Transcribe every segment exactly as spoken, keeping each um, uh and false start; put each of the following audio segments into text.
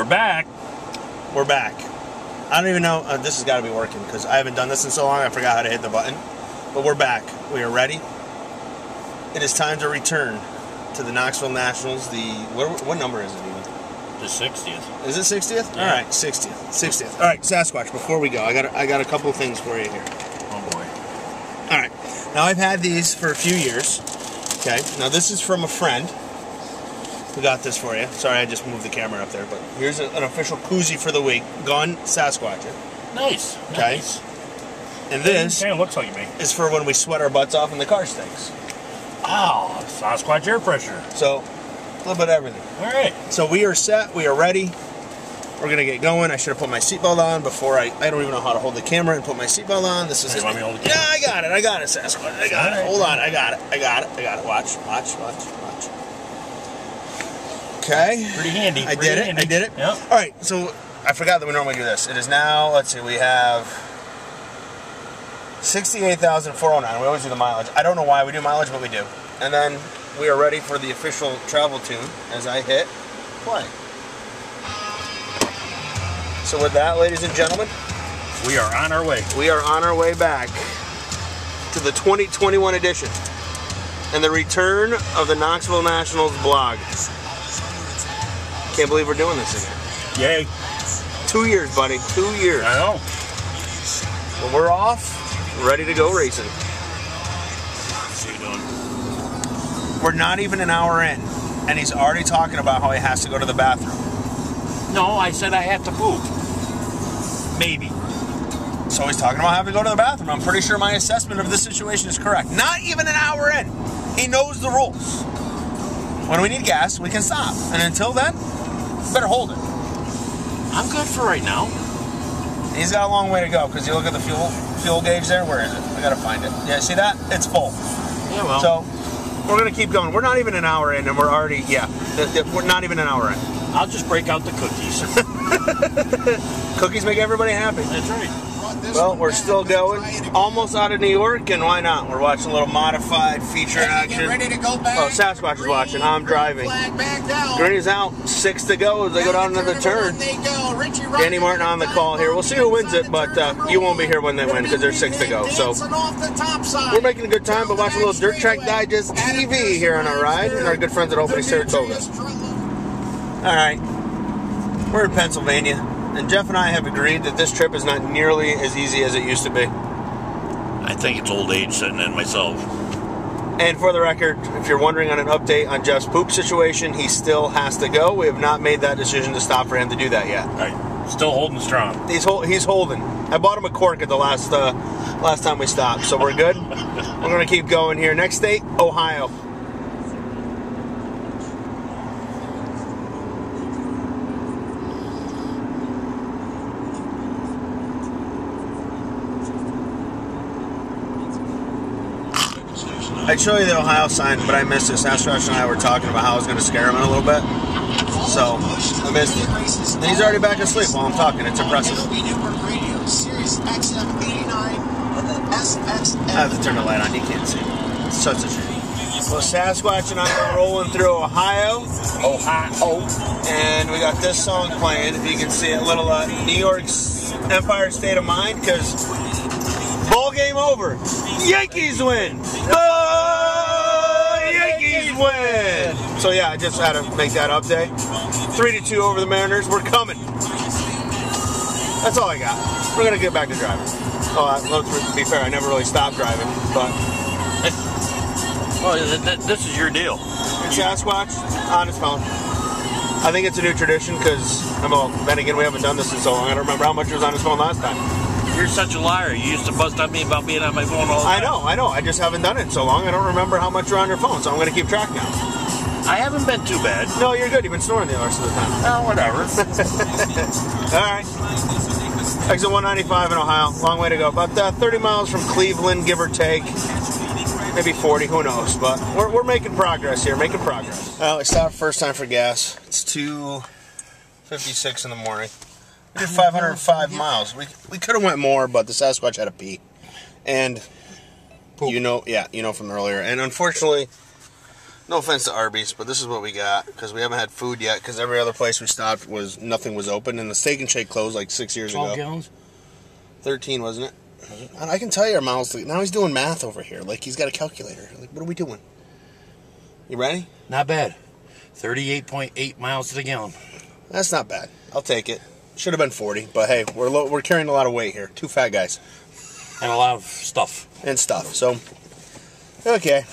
We're back. We're back. I don't even know. Uh, this has got to be working because I haven't done this in so long. I forgot how to hit the button. But we're back. We are ready. It is time to return to the Knoxville Nationals. The what, what number is it even? The sixtieth. Is it sixtieth? Yeah. All right, sixtieth. sixtieth. All right, Sasquatch. Before we go, I got a, I got a couple of things for you here. Oh boy. All right. Now I've had these for a few years. Okay. Now this is from a friend. We got this for you. Sorry, I just moved the camera up there, but here's a, an official koozie for the week. Gone Sasquatch. Nice. Okay. Nice. And this kind of looks like me. Is for when we sweat our butts off and the car stinks. Oh, Sasquatch air pressure. So, a little bit of everything. All right. So we are set. We are ready. We're going to get going. I should have put my seatbelt on before I... I don't even know how to hold the camera and put my seatbelt on. This is... Hey, you want me to hold the camera? Yeah, I got it. I got it, Sasquatch. I got it. Hold on. I got it. I got it. I got it. Watch. Watch. Watch. Watch. Okay. Pretty handy. I did it. I did it. Yep. All right. So I forgot that we normally do this. It is now, let's see, we have sixty-eight thousand four hundred nine. We always do the mileage. I don't know why we do mileage, but we do. And then we are ready for the official travel tune as I hit play. So with that, ladies and gentlemen, we are on our way. We are on our way back to the twenty twenty-one edition and the return of the Knoxville Nationals blog. Can't believe we're doing this again. Yay. Two years, buddy. Two years. I know. Well, we're off. Ready to go racing. So you doing? We're not even an hour in, and he's already talking about how he has to go to the bathroom. No, I said I have to poop. Maybe. So he's talking about having to go to the bathroom. I'm pretty sure my assessment of this situation is correct. Not even an hour in. He knows the rules. When we need gas, we can stop. And until then, better hold it. I'm good for right now. He's got a long way to go, because you look at the fuel fuel gauge there. Where is it? I got to find it. Yeah, see that? It's full. Yeah, well. So, we're going to keep going. We're not even an hour in, and we're already, yeah, th th we're not even an hour in. I'll just break out the cookies. Cookies make everybody happy. That's right. Well, we're still going. Almost out of New York, and why not? We're watching a little modified feature action. Ready to go back. Oh, Sasquatch is watching. I'm driving. Green is out. Six to go as they go down another turn. Danny Martin on the call here. We'll see who wins it, but uh, you won't be here when they win because there's six to go. So we're making a good time, but watching a little Dirt Track Digest T V here on our ride, and our good friends at Opening Saratoga. All right, we're in Pennsylvania, and Jeff and I have agreed that this trip is not nearly as easy as it used to be. I think it's old age sitting in myself. And for the record, if you're wondering on an update on Jeff's poop situation, he still has to go. We have not made that decision to stop for him to do that yet. All right. Still holding strong. He's, hold, he's holding. I bought him a cork at the last uh, last time we stopped, so we're good. We're going to keep going here. Next state, Ohio. I'd show you the Ohio sign, but I missed it. Sasquatch and I were talking about how I was going to scare him in a little bit. So, I missed it. And he's already back asleep while I'm talking. It's impressive. I have to turn the light on. He can't see. It's such a shame. Well, Sasquatch and I are rolling through Ohio. Ohio. And we got this song playing. If you can see it, little uh, New York's Empire State of Mind, because ball game over. Yankees win. Win. So yeah, I just had to make that update. three to two over the Mariners. We're coming. That's all I got. We're going to get back to driving. Oh, well, to be fair, I never really stopped driving, but... Well, th th this is your deal. It's Sasquatch on his phone. I think it's a new tradition because, well, then again, we haven't done this in so long. I don't remember how much it was on his phone last time. You're such a liar. You used to bust on me about being on my phone all the time. I know, I know. I just haven't done it in so long. I don't remember how much you're on your phone, so I'm going to keep track now. I haven't been too bad. No, you're good. You've been snoring the rest of the time. Oh, whatever. All right. Exit one ninety-five in Ohio. Long way to go. About uh, thirty miles from Cleveland, give or take. Maybe forty. Who knows? But we're, we're making progress here. Making progress. Well, we stopped first time for gas. It's two fifty-six in the morning. We did five hundred five miles. We we could have went more, but the Sasquatch had a pee, and poop. You know, yeah, you know from earlier. And unfortunately, No offense to Arby's, but this is what we got, because we haven't had food yet, because every other place we stopped was, nothing was open, and the Steak and Shake closed like six years ago. twelve gallons? thirteen, wasn't it? I can tell you our mouths. Now he's doing math over here. Like, he's got a calculator. Like, what are we doing? You ready? Not bad. thirty-eight point eight miles to the gallon. That's not bad. I'll take it. Should have been forty, but hey, we're low, we're carrying a lot of weight here. Two fat guys. And a lot of stuff. And stuff. So, okay.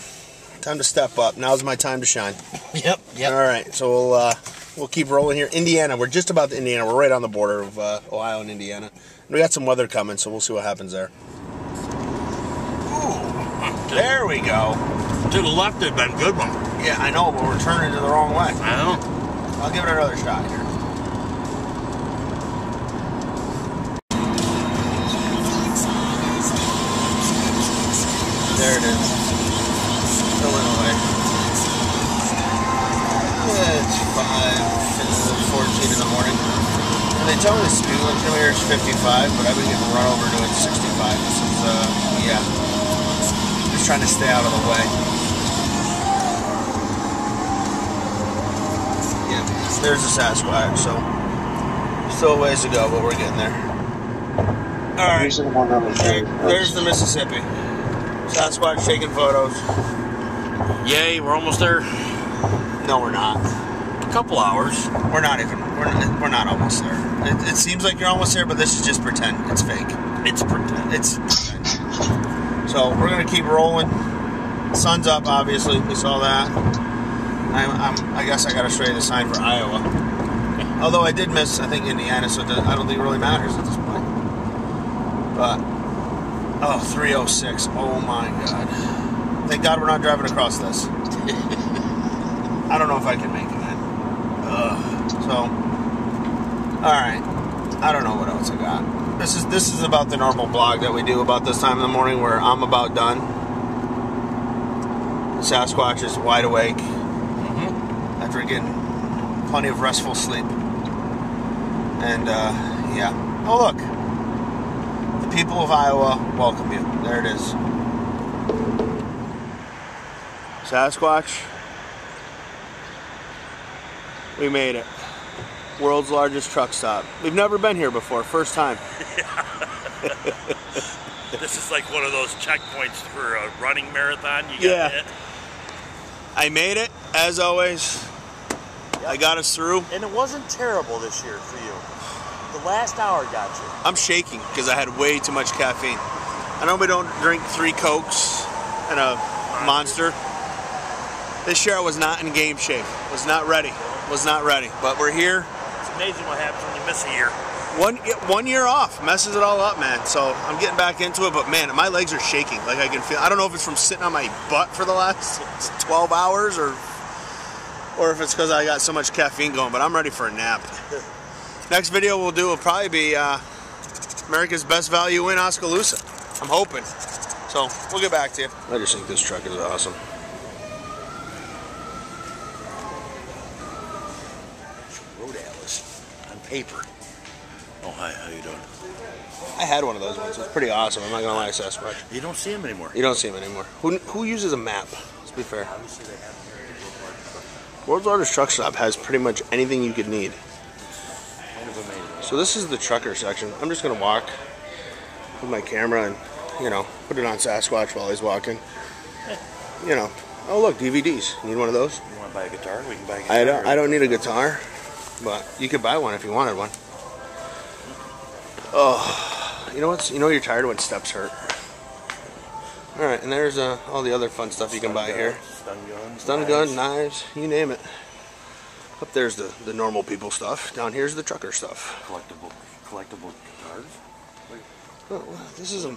Time to step up. Now's my time to shine. Yep, yep. All right, so we'll, uh, we'll keep rolling here. Indiana. We're just about to Indiana. We're right on the border of uh, Ohio and Indiana. We got some weather coming, so we'll see what happens there. Ooh, there we go. To the left had been a good one. Yeah, I know, but we're turning to the wrong way. I know. I'll give it another shot here. There it is. Still in the way. Yeah, it's five, it's fourteen in the morning. They tell me the speed limit here is fifty-five, but I've been getting run over doing sixty-five since, uh, yeah. Just trying to stay out of the way. Yeah, there's the Sasquatch, so still a ways to go, but we're getting there. Alright, there's the Mississippi. Sasquatch taking photos. Yay, we're almost there. No, we're not. Couple hours. We're not even. We're not, we're not almost there. It, it seems like you're almost there, but this is just pretend. It's fake. It's pretend. It's. Pretend. So we're gonna keep rolling. Sun's up, obviously. We saw that. I'm. I'm I guess I gotta show you the sign for Iowa. Yeah. Although I did miss, I think, Indiana, so it does, I don't think it really matters at this point. But oh, three oh six. Oh my God. Thank God we're not driving across this. I don't know if I can make it. Ugh. So, alright, I don't know what else I got. This is this is about the normal blog that we do about this time in the morning, where I'm about done. The Sasquatch is wide awake, mm-hmm, after getting plenty of restful sleep. And, uh, yeah. Oh, look. The people of Iowa welcome you. There it is. Sasquatch. We made it. World's largest truck stop. We've never been here before. First time. Yeah. This is like one of those checkpoints for a running marathon. You got yeah. It. I made it, as always. Yep. I got us through. And it wasn't terrible this year for you. The last hour got you. I'm shaking because I had way too much caffeine. I normally don't drink three Cokes and a Monster. This year I was not in game shape. Was not ready. Was not ready, but we're here. It's amazing what happens when you miss a year. One one year off messes it all up, man. So I'm getting back into it, but man, my legs are shaking. Like I can feel. I don't know if it's from sitting on my butt for the last twelve hours, or or if it's because I got so much caffeine going. But I'm ready for a nap. Next video we'll do will probably be uh, America's Best Value in Oskaloosa. I'm hoping. So we'll get back to you. I just think this truck is awesome. Paper. Oh, hi, how you doing? I had one of those ones. It's pretty awesome. I'm not going to lie to Sasquatch. You don't see them anymore. You don't see them anymore. Who, who uses a map? Let's be fair. Obviously they have here. World's Largest Truck Stop has pretty much anything you could need. So this is the trucker section. I'm just going to walk with my camera and, you know, put it on Sasquatch while he's walking. You know. Oh, look, D V Ds. Need one of those? You want to buy a guitar? We can buy a guitar. I don't, I don't need a guitar. But you could buy one if you wanted one. Oh, you know what's you know you're tired when steps hurt. All right, and there's uh, all the other fun stuff you can buy here. Stun gun, stun gun, knives, you name it. Up there's the the normal people stuff. Down here's the trucker stuff. Collectible, collectible guitars. Oh, well, this is a,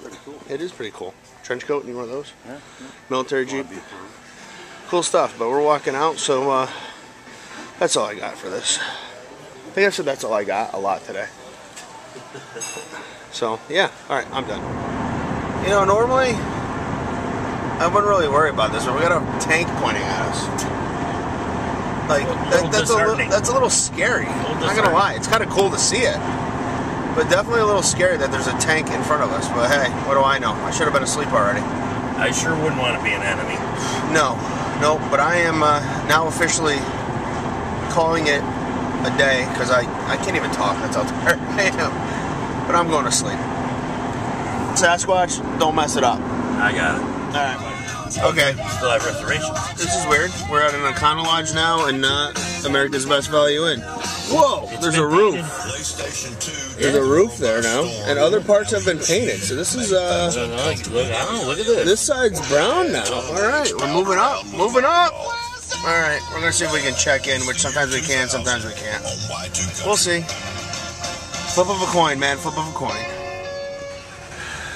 it is pretty cool. Trench coat, need one of those? Yeah. Military Jeep. Cool stuff. But we're walking out, so uh, that's all I got for this. I think I said that's all I got a lot today. So, yeah. Alright, I'm done. You know, normally, I wouldn't really worry about this, but we got a tank pointing at us. Like, a that, that's, a little, that's a little scary. A little I'm not going to lie. It's kind of cool to see it. But definitely a little scary that there's a tank in front of us. But hey, what do I know? I should have been asleep already. I sure wouldn't want to be an enemy. No, no, but I am uh, now officially calling it a day, because I, I can't even talk, that's how tired I am. But I'm going to sleep. Sasquatch, don't mess it up. I got it. Alright, buddy. Okay. Still have restorations. This is weird. We're at an Econo Lodge now, and not America's Best Value Inn. Whoa! It's there's a roof. There's a roof there now, and other parts have been painted. So this is uh. I don't know. Look, I don't know. Look at this. This side's brown now. All right, we're moving up. Moving up. All right, we're gonna see if we can check in, which sometimes we can, sometimes we can't. We'll see. Flip of a coin, man. Flip of a coin.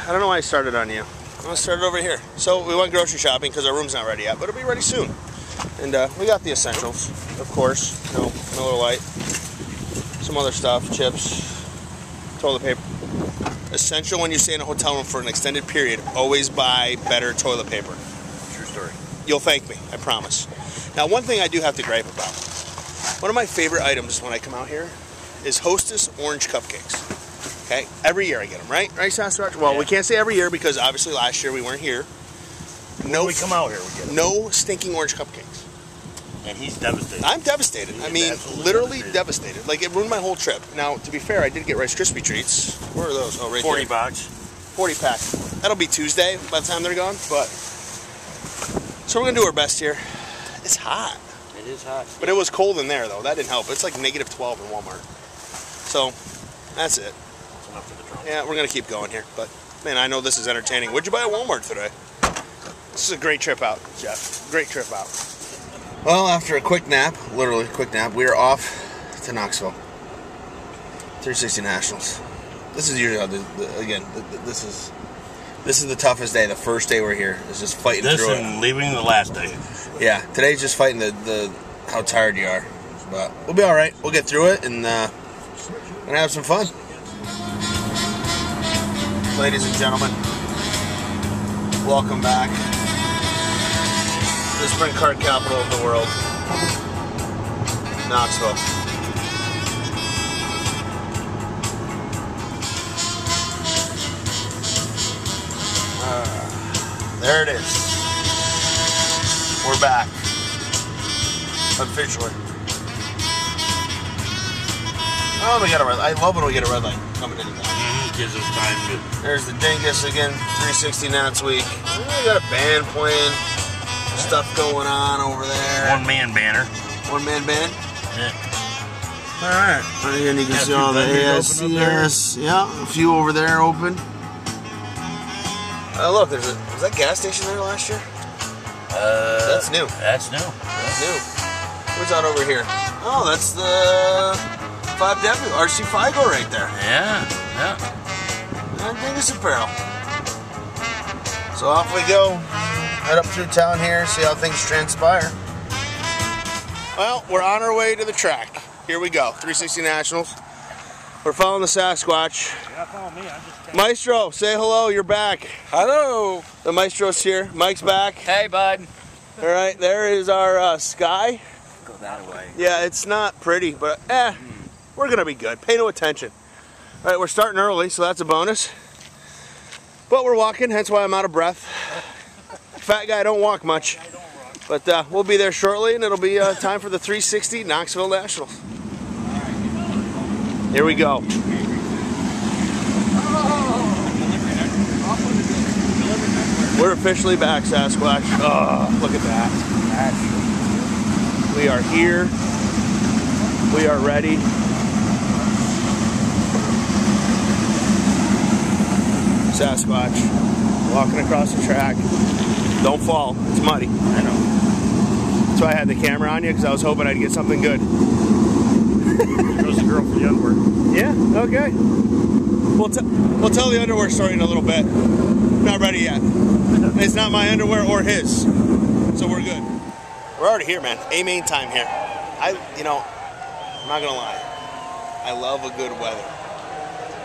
I don't know why I started on you. I'm gonna start over here. So we went grocery shopping because our room's not ready yet, but it'll be ready soon. And uh, we got the essentials, of course. No Miller Lite. Some other stuff, chips, toilet paper. Essential when you stay in a hotel room for an extended period, always buy better toilet paper. True story. You'll thank me, I promise. Now, one thing I do have to gripe about. One of my favorite items when I come out here is Hostess orange cupcakes. Okay? Every year I get them, right? Right, Sasquatch? Well, yeah. We can't say every year because obviously last year we weren't here. No, when we come out here, we get them. No stinking orange cupcakes. And he's devastated. I'm devastated. I mean, literally devastated. devastated. Like, it ruined my whole trip. Now, to be fair, I did get Rice Krispie treats. Where are those? Oh, right there. forty box. forty pack. That'll be Tuesday by the time they're gone. But so we're going to do our best here. It's hot. It is hot. But it was cold in there, though. That didn't help. It's like negative twelve in Walmart. So, that's it. That's enough for the drunk. Yeah, we're going to keep going here. But, man, I know this is entertaining. What'd you buy at Walmart today? This is a great trip out, Jeff. Great trip out. Well, after a quick nap, literally quick nap, we are off to Knoxville three sixty Nationals. This is usually how the, the, again. The, the, this is this is the toughest day. The first day we're here is just fighting this through. This and it. Leaving the last day. Yeah, today's just fighting the, the how tired you are, but we'll be all right. We'll get through it and uh, gonna have some fun, ladies and gentlemen. Welcome back. The sprint car capital of the world, Knoxville. Uh, there it is. We're back. Officially. Oh, we got a red light. I love when we get a red light coming in. Mm-hmm. Gives us time to. There's the Dingus again, three sixty Nats week. We got a band playing. Stuff going on over there. One man banner. One man band? Yeah. Alright. Right, and you can see all the A S C S. Yeah, a few over there open. Oh, uh, look, there's a. Was that gas station there last year? Uh. That's new. That's new. That's new. What's out over here? Oh, that's the five W, R C Figo right there. Yeah, yeah. And Dingus Apparel. So off we go. Head up through town here, see how things transpire. Well, we're on our way to the track. Here we go, three sixty Nationals. We're following the Sasquatch. You're not following me, I'm just Maestro, say hello, you're back. Hello. The Maestro's here, Mike's back. Hey, bud. All right, there is our uh, sky. Go that way. Yeah, it's not pretty, but eh, mm. We're gonna be good. Pay no attention. All right, we're starting early, so that's a bonus. But we're walking, hence why I'm out of breath. Fat guy don't walk much, but uh, we'll be there shortly, and it'll be uh, time for the three sixty Knoxville Nationals. Here we go. We're officially back, Sasquatch. Oh, look at that. We are here. We are ready. Sasquatch, walking across the track. Don't fall. It's muddy. I know. That's why I had the camera on you, because I was hoping I'd get something good. There goes the girl for the underwear. Yeah? Okay. We'll, t we'll tell the underwear story in a little bit. Not ready yet. It's not my underwear or his. So we're good. We're already here, man. A main time here. I, you know, I'm not going to lie. I love a good weather.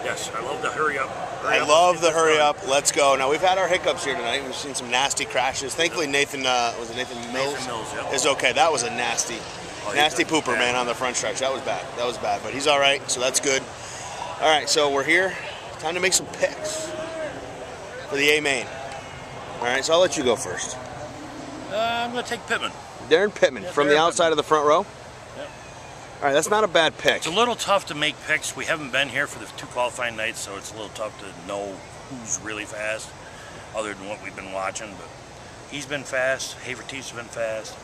Yes, I love the hurry up. I love the hurry up. Let's go. Now, we've had our hiccups here tonight. We've seen some nasty crashes. Thankfully, Nathan, uh, was it Nathan Mills? Nathan Mills, yeah. Is okay. That was a nasty, oh, nasty pooper, bad. Man, on the front stretch. That was bad. That was bad. But he's all right, so that's good. All right, so we're here. Time to make some picks for the A-Main. All right, so I'll let you go first. Uh, I'm going to take Pittman. Daryn Pittman, yeah, from Daryn the outside Pittman. of the front row? Yep. All right, that's not a bad pick. It's a little tough to make picks. We haven't been here for the two qualifying nights, so it's a little tough to know who's really fast, other than what we've been watching. But he's been fast. Hafertepe's been fast.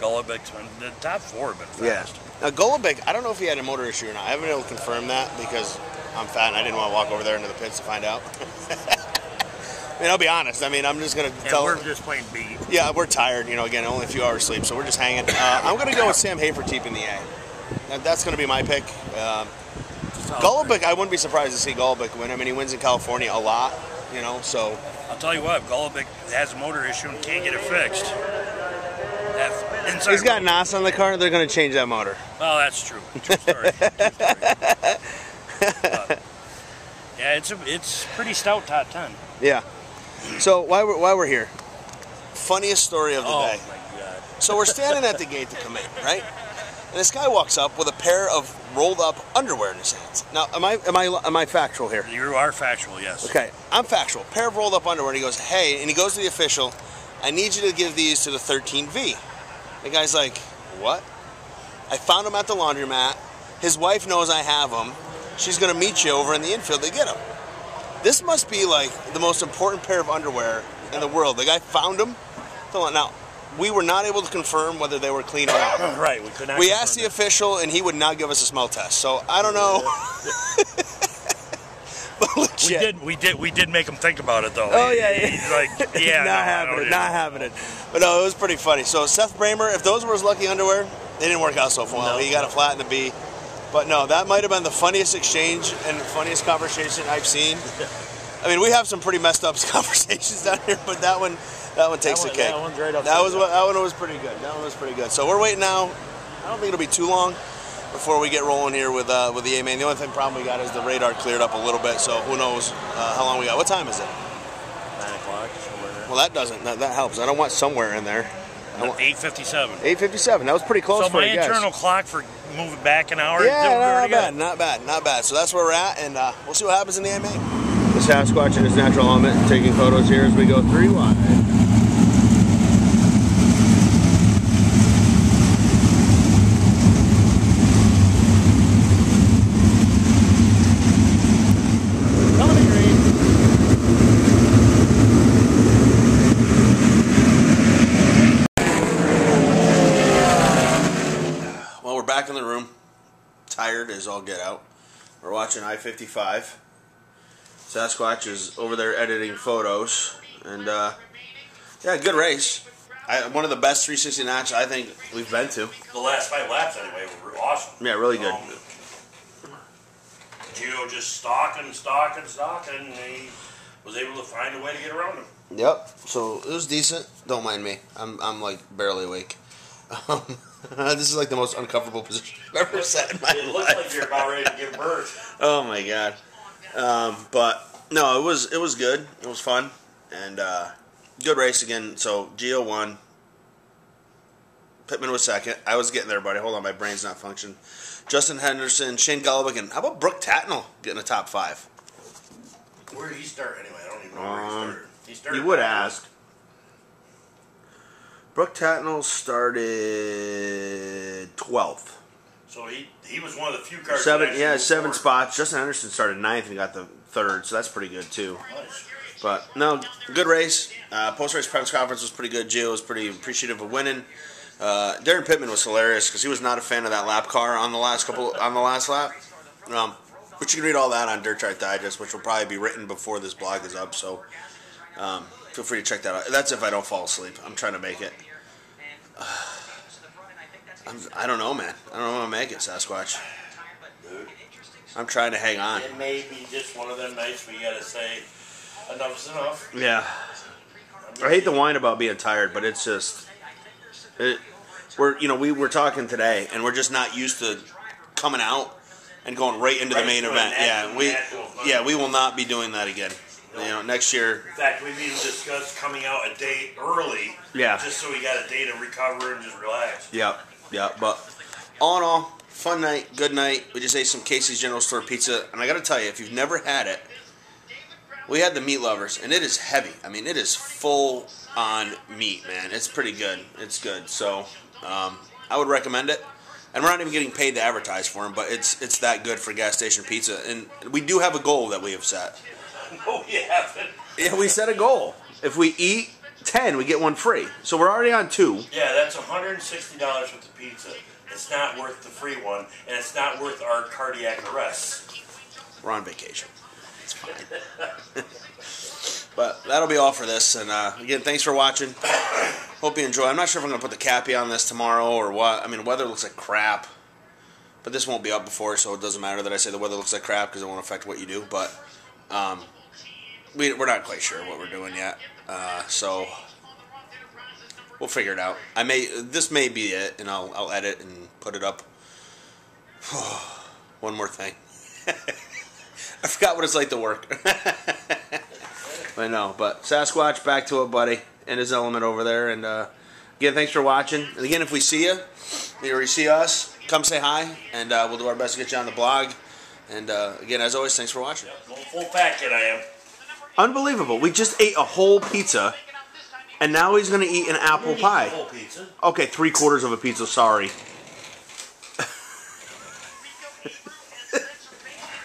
Golubic's been, the top four have been fast. Yeah. Now, Golobic, I don't know if he had a motor issue or not. I haven't been able to confirm that because I'm fat and I didn't want to walk over there into the pits to find out. I mean, I'll be honest. I mean, I'm just going to tell... we're just playing B. Yeah, we're tired. You know, again, only a few hours sleep, so we're just hanging. Uh, I'm going to go with Sam Hafertepe in the A. Now, that's going to be my pick. Um, Golobic, I wouldn't be surprised to see Golobic win. I mean, he wins in California a lot, you know, so... I'll tell you what, Golobic has a motor issue and can't get it fixed. He's got N O S on the car. They're going to change that motor. Oh, that's true. True story. True story. But, yeah, it's a, it's pretty stout top ten. Yeah. So why we're, why we're here? Funniest story of the oh, day. Oh my God. So we're standing at the gate to come in, right? And this guy walks up with a pair of rolled up underwear in his hands. Now, am I am I am I factual here? You are factual, yes. Okay, I'm factual. Pair of rolled up underwear. And he goes, hey, and he goes to the official. I need you to give these to the thirteen V. The guy's like, what? I found him at the laundromat. His wife knows I have him. She's going to meet you over in the infield to get him. This must be like the most important pair of underwear in the world. The guy found them. Now, we were not able to confirm whether they were clean or not. Right, we could not. We asked the that. official, and he would not give us a smell test. So I don't know. Yeah. But legit. We did, we did, we did make him think about it though. Oh yeah, yeah. Like, yeah, not no, having it, not having it. But no, it was pretty funny. So Seth Bramer, if those were his lucky underwear, they didn't work out so well. No. He got a flat in the B. But no, that might have been the funniest exchange and funniest conversation I've seen. I mean, we have some pretty messed up conversations down here, but that one, that one takes that one, the cake. That one's right up. That was what, that one was pretty good. That one was pretty good. So we're waiting now. I don't think it'll be too long before we get rolling here with uh, with the A-Man. The only thing problem we got is the radar cleared up a little bit, so who knows uh, how long we got. What time is it? nine o'clock. Well, that doesn't. That, that helps. I don't want somewhere in there. eight fifty-seven. eight fifty-seven. That was pretty close so for you guys. So my internal clock for moving back an hour. Yeah, not bad. Not bad. Not bad. So that's where we're at, and uh, we'll see what happens in the A-Man. The Sasquatch in his natural element taking photos here as we go three wide. Back in the room, tired as all get out. We're watching I fifty-five. Sasquatch is over there editing photos, and uh, yeah, good race. I, one of the best three sixty Nationals I think we've been to. The last five laps anyway were awesome. Yeah, really good. Um, Gio just stalking, stalking, stalking, and he was able to find a way to get around him. Yep. So it was decent. Don't mind me. I'm I'm like barely awake. Um, this is like the most uncomfortable position I've ever sat in my life. It looks like you're about ready to give birth. Oh my God! Um, but no, it was it was good. It was fun and uh, good race again. So Gio won. Pittman was second. I was getting there, buddy. Hold on, my brain's not functioning. Justin Henderson, Shane Golubkin, and how about Brooke Tatnall getting a top five? Where did he start anyway? I don't even know um, where he started. He started. You would ask. Brooke Tatnall started twelfth. So he, he was one of the few cars. Seven, yeah, seven spots. Justin Anderson started ninth and got the third, so that's pretty good too. Nice. But no, good race. Uh, Post-race press conference was pretty good. Gio was pretty appreciative of winning. Uh, Daryn Pittman was hilarious because he was not a fan of that lap car on the last couple on the last lap. Um, but you can read all that on Dirt Track Digest, which will probably be written before this blog is up. So um, feel free to check that out. That's if I don't fall asleep. I'm trying to make it. I'm, I don't know, man. I don't know how to make it, Sasquatch. Dude. I'm trying to hang on. It may be just one of them nights where you gotta say, enough's enough. Yeah. I hate to whine about being tired, but it's just... It, we're, you know, we were talking today, and we're just not used to coming out and going right into right the main event. Yeah, we yeah we will not be doing that again. You know, next year. In fact, we've even discussed coming out a day early. Yeah. Just so we got a day to recover and just relax. Yeah, yeah. But all in all, fun night, good night. We just ate some Casey's General Store pizza, and I got to tell you, if you've never had it, We had the meat lovers, and it is heavy. I mean, it is full on meat, man. It's pretty good. It's good. So um, I would recommend it. And we're not even getting paid to advertise for them, but it's it's that good for gas station pizza. And we do have a goal that we have set. No, we haven't. Yeah, we set a goal. If we eat ten, we get one free. So we're already on two. Yeah, that's one hundred sixty dollars worth of pizza. It's not worth the free one, and it's not worth our cardiac arrest. We're on vacation. It's fine. But that'll be all for this. And uh, again, thanks for watching. Hope you enjoy. I'm not sure if I'm going to put the cappy on this tomorrow or what. I mean, weather looks like crap. But this won't be up before, so it doesn't matter that I say the weather looks like crap because it won't affect what you do. But um, we, we're not quite sure what we're doing yet. Uh, so we'll figure it out. I may This may be it, and I'll, I'll edit and put it up. One more thing. I forgot what it's like to work. I know, but Sasquatch, back to it, buddy, and his element over there. And uh, again, thanks for watching. And again, if we see you, or you see us, come say hi, and uh, we'll do our best to get you on the blog. And uh, again, as always, thanks for watching. Yep, full packet I am. Unbelievable. We just ate a whole pizza, and now he's going to eat an apple pie. A whole pizza. Okay, three quarters of a pizza, sorry.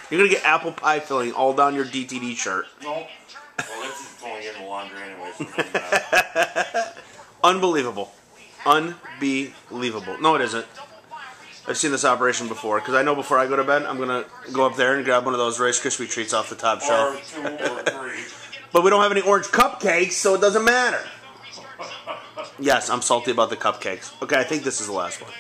You're going to get apple pie filling all down your D T D shirt. Nope. Well, this is going in the laundry anyway. So Unbelievable. Unbelievable. No, it isn't. I've seen this operation before, because I know before I go to bed, I'm going to go up there and grab one of those Rice Krispie treats off the top shelf. Or two or three. But we don't have any orange cupcakes, so it doesn't matter. Yes, I'm salty about the cupcakes. Okay, I think this is the last one.